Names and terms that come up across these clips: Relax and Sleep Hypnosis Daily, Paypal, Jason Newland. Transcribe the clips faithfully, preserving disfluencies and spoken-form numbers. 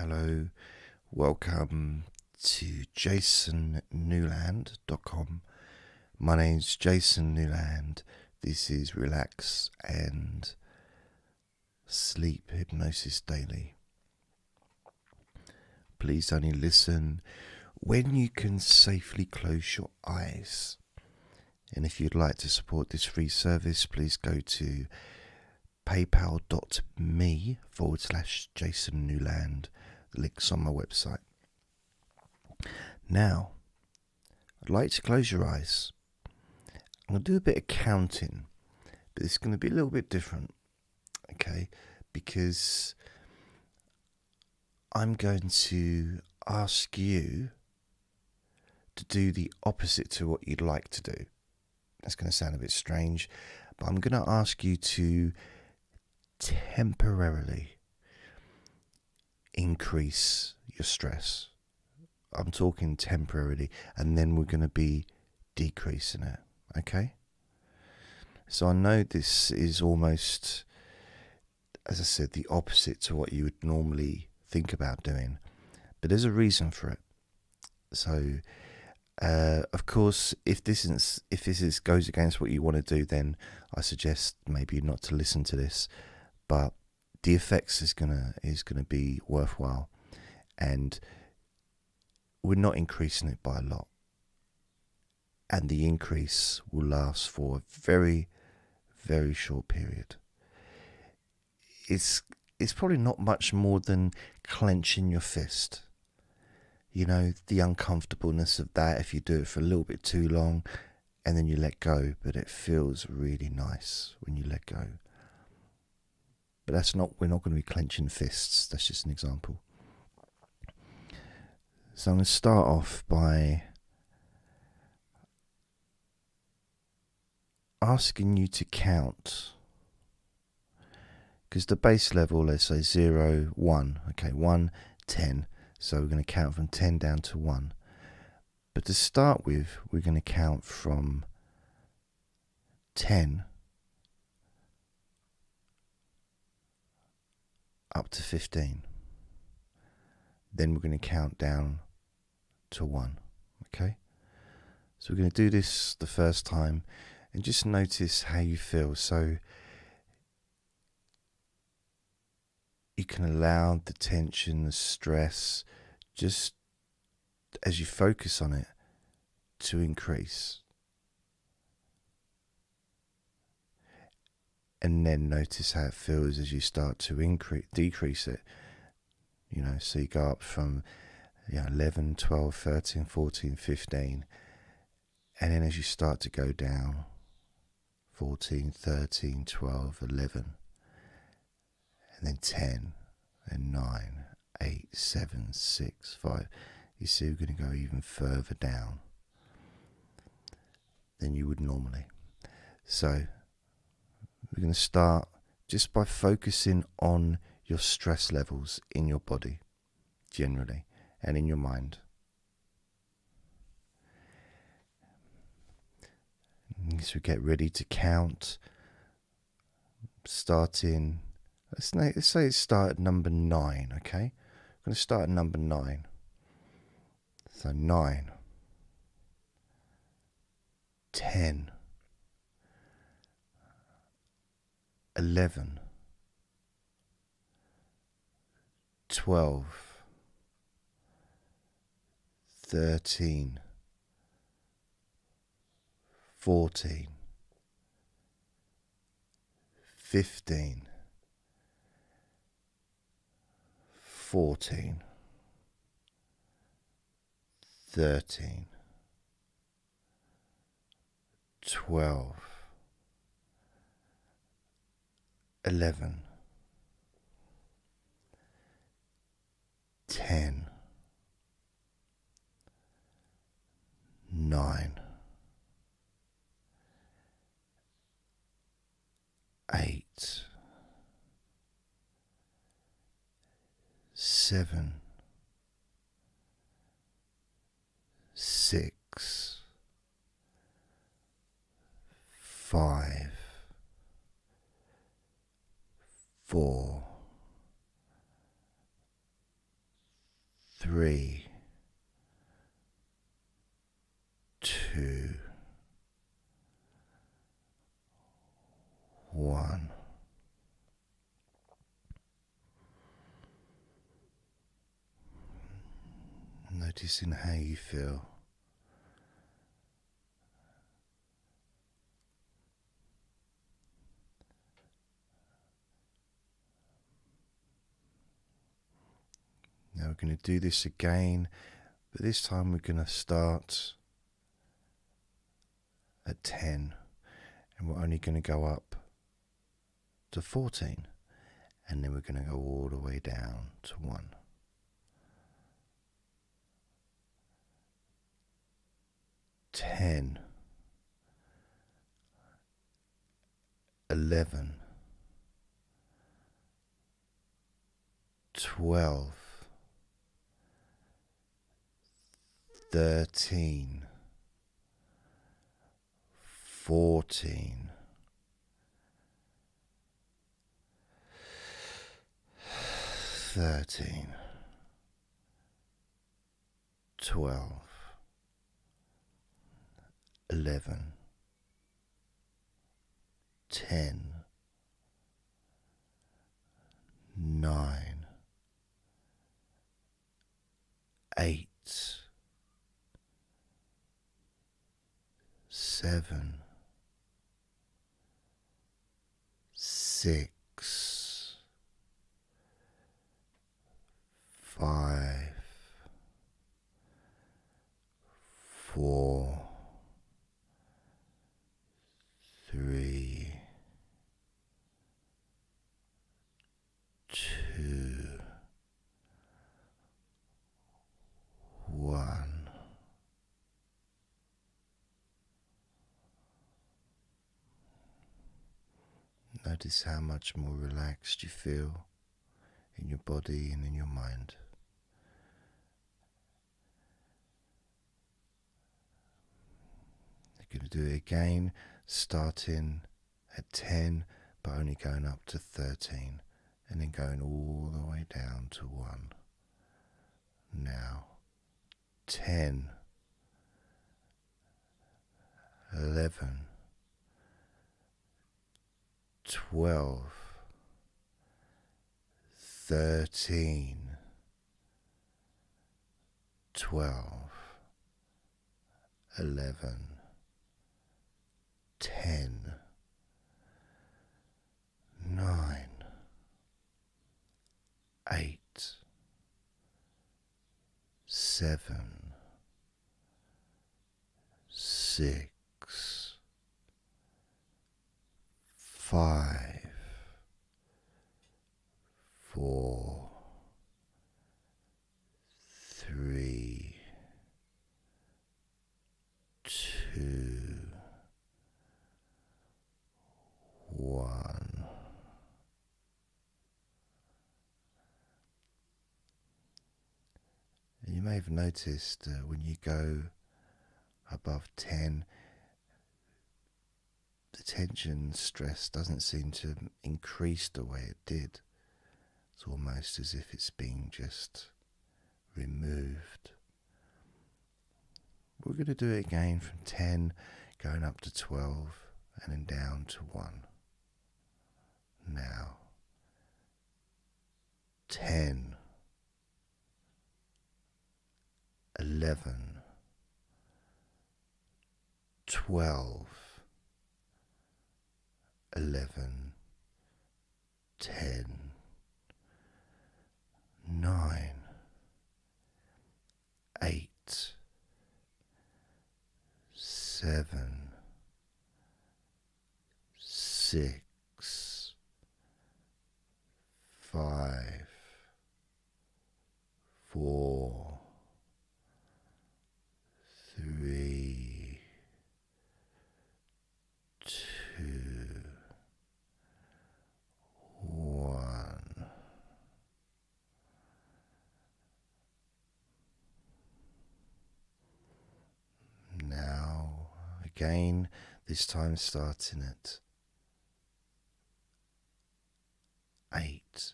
Hello, welcome to jason newland dot com. My name's Jason Newland. This is Relax and Sleep Hypnosis Daily. Please only listen when you can safely close your eyes. And if you'd like to support this free service, please go to paypal.me forward slash Jason Newland. The link's on my website. Now, I'd like to close your eyes. I'm going to do a bit of counting, but it's going to be a little bit different, okay? Because I'm going to ask you to do the opposite to what you'd like to do. That's going to sound a bit strange, but I'm going to ask you to temporarily increase your stress. I'm talking temporarily, and then we're going to be decreasing it, okay? So I know this is almost, as I said, the opposite to what you would normally think about doing, but there's a reason for it. So uh, of course, if this is if this is goes against what you want to do, then I suggest maybe not to listen to this, but the effects is gonna is gonna be worthwhile, and we're not increasing it by a lot, and the increase will last for a very, very short period. It's It's probably not much more than clenching your fist. You know, the uncomfortableness of that if you do it for a little bit too long and then you let go. But it feels really nice when you let go. But that's not, we're not going to be clenching fists. That's just an example. So I'm going to start off by asking you to count. Because the base level, let's say zero, one, okay, one, ten. So we're going to count from ten down to one. But to start with, we're going to count from ten up to fifteen. Then we're going to count down to one, okay? So we're going to do this the first time and just notice how you feel. So you can allow the tension, the stress, just as you focus on it, to increase. And then notice how it feels as you start to increase, decrease it. You know, so you go up from, you know, eleven, twelve, thirteen, fourteen, fifteen. And then as you start to go down, fourteen, thirteen, twelve, eleven. And then ten, and nine, eight, seven, six, five. You see, we're going to go even further down than you would normally. So we're going to start just by focusing on your stress levels in your body, generally, and in your mind. And so get ready to count, starting... Let's, let's say it start at number nine, okay? I'm going to start at number nine. So nine. ten. eleven. twelve. thirteen. fourteen. fifteen. Fourteen, thirteen, twelve, eleven, ten, nine, eight. Seven, six, five, four, three, two, one. Noticing how you feel. Now we're going to do this again, but this time we're going to start at ten, and we're only going to go up to fourteen, and then we're going to go all the way down to one. ten, eleven, twelve, thirteen, fourteen, thirteen, twelve, eleven, ten, nine, eight, seven, six, five, four, three, two, one. Notice how much more relaxed you feel in your body and in your mind. You're going to do it again, starting at ten, but only going up to thirteen, and then going all the way down to one. Now, ten, eleven, twelve, thirteen, twelve, eleven, ten, nine, eight, seven, six, five, four, three, two, one. And you may have noticed that when you go above ten, the tension, stress doesn't seem to increase the way it did. It's almost as if it's being just removed. We're going to do it again from ten, going up to twelve, and then down to one. Now, ten, eleven, twelve, eleven, ten, nine, eight, seven, six, five, four, three, two, one. Now, again, this time starting at eight,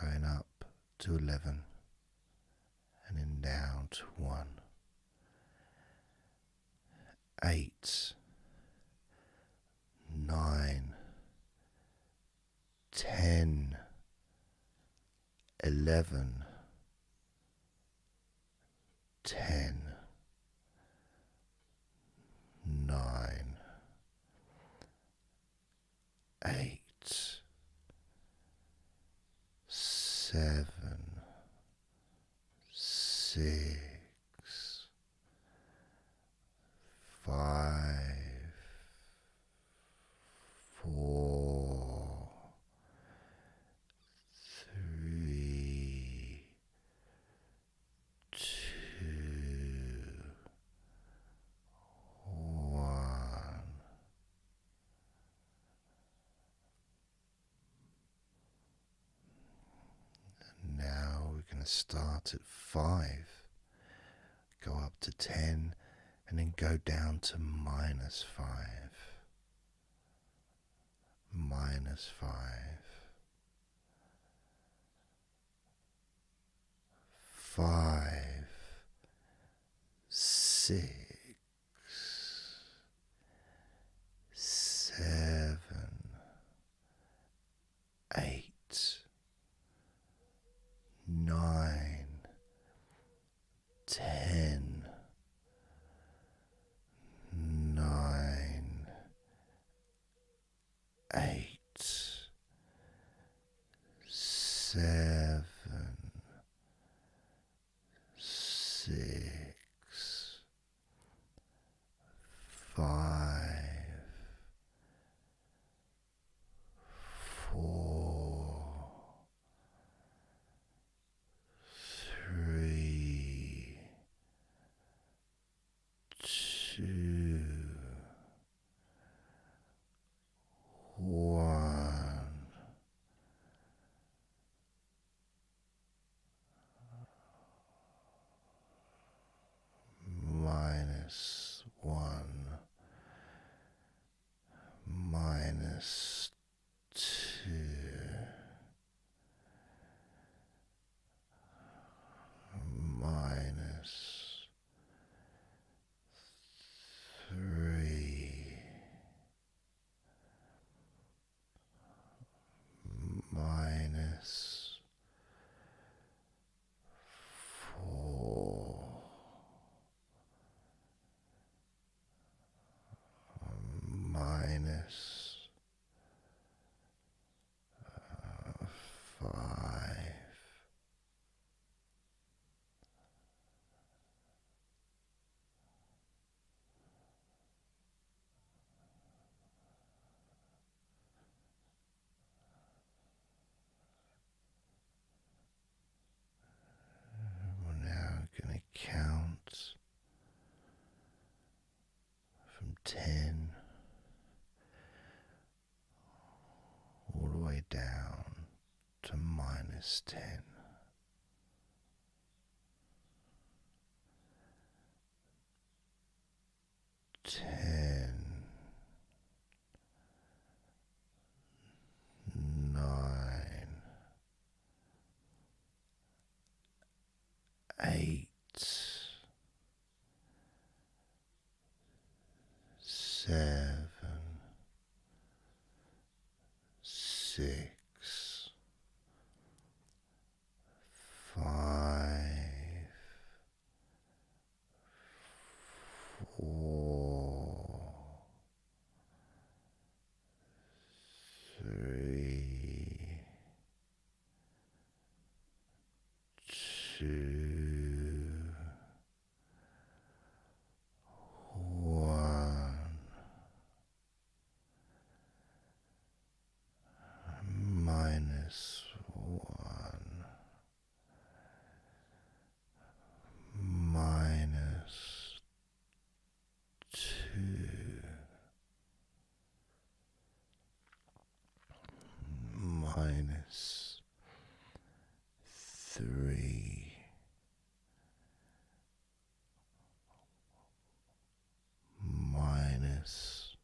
going up to eleven, count one, eight, nine, ten, eleven, ten, nine, eight, seven, six, five, four, three, two, one. And now we're going to start at five, go up to ten, and then go down to minus five, minus five, five, six, seven, eight, nine, ten, nine, eight, seven, six, five, four, three, two, one, minus one, minus two, minus three, minus four, minus uh, five, we're now going to count from ten all the way down to minus ten. ten, nine, eight, seven, six, five, four, three, two, one, minus one, minus two, minus three, minus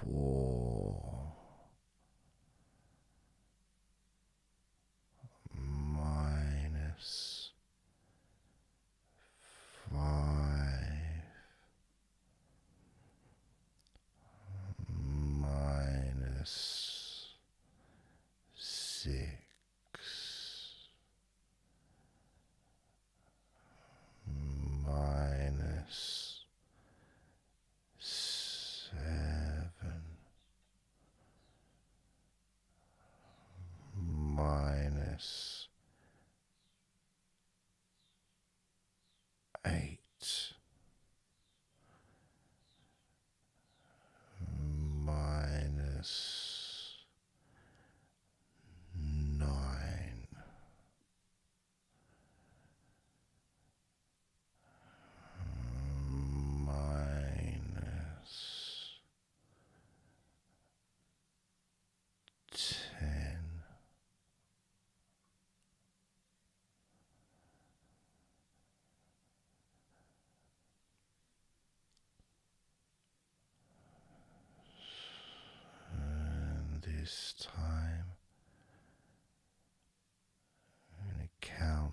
four, minus awareness. Eight. Minus nine. Minus ten. And this time I'm going to count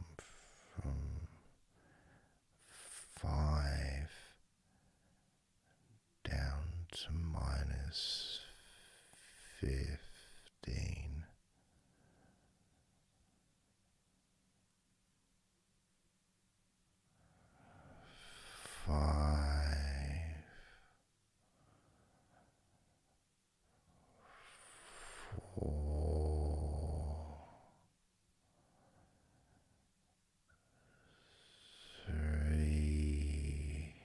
from five down to minus fifteen. Five, four, three,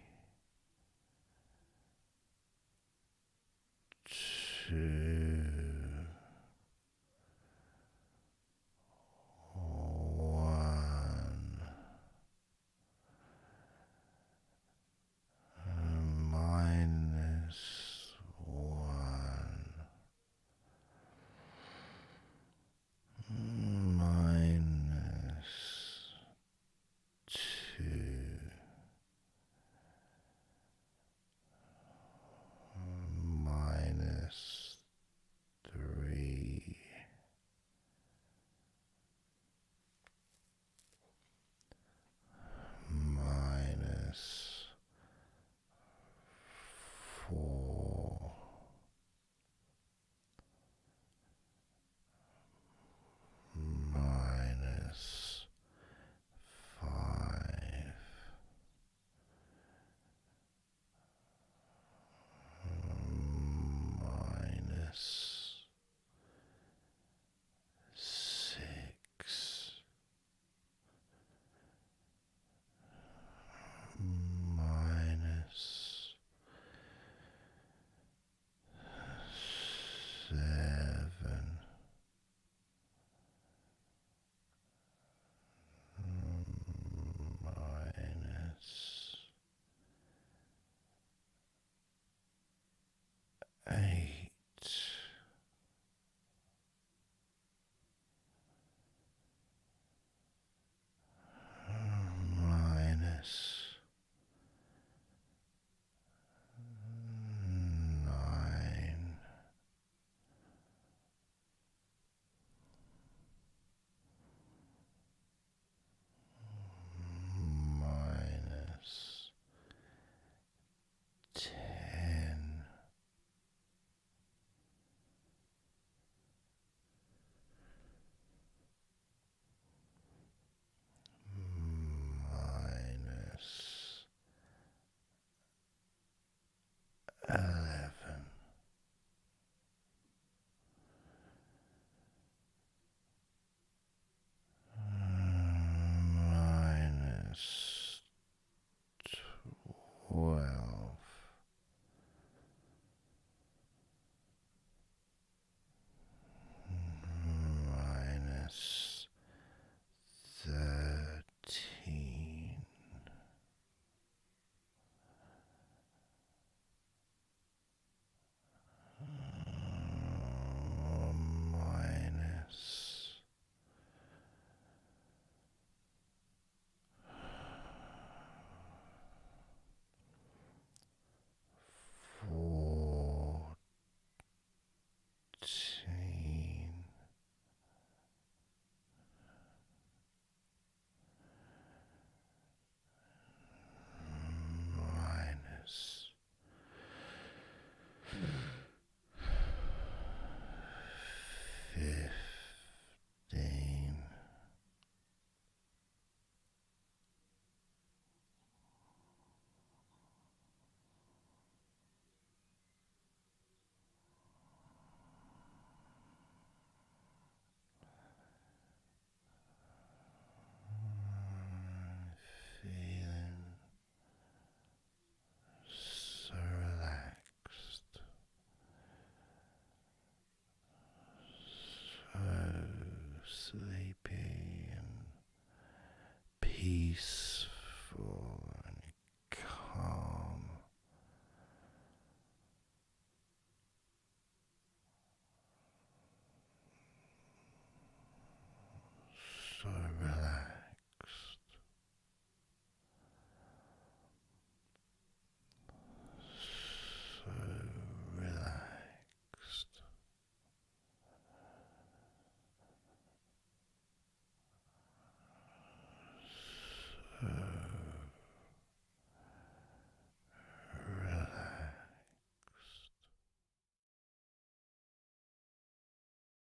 peace.